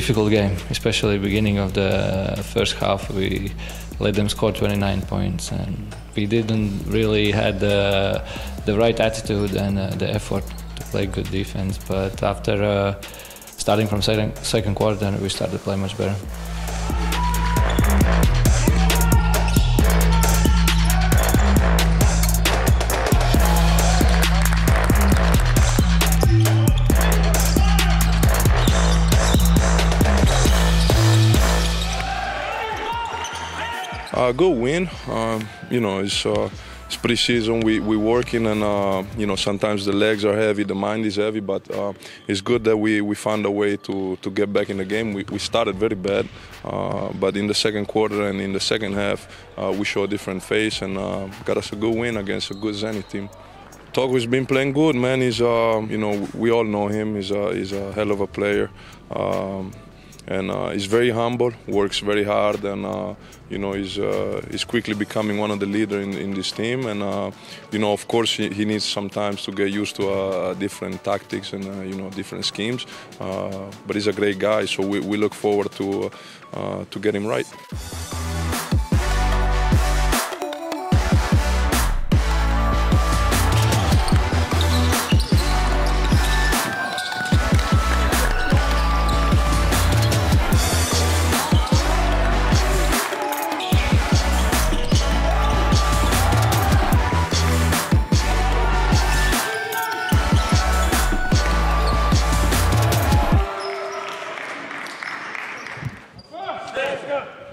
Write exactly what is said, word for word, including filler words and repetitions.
difficult game, especially beginning of the first half. We let them score twenty-nine points, and we didn't really had the, the right attitude and uh, the effort to play good defense. But after uh, starting from second, second quarter, we started to play much better. Uh, good win. Um, you know, it's uh, it's pre-season. We we working, and uh, you know, sometimes the legs are heavy, the mind is heavy. But uh, it's good that we we found a way to to get back in the game. We we started very bad, uh, but in the second quarter and in the second half, uh, we showed a different face and uh, got us a good win against a good Zenit team. Togo's been playing good, man. He's uh, you know, we all know him. He's a he's a hell of a player. Um, And uh, he's very humble, works very hard, and uh, you know, he's uh, he's quickly becoming one of the leaders in, in this team. And uh, you know, of course, he, he needs sometimes to get used to uh, different tactics and uh, you know, different schemes. Uh, but he's a great guy, so we, we look forward to uh, to get him right. Let's go.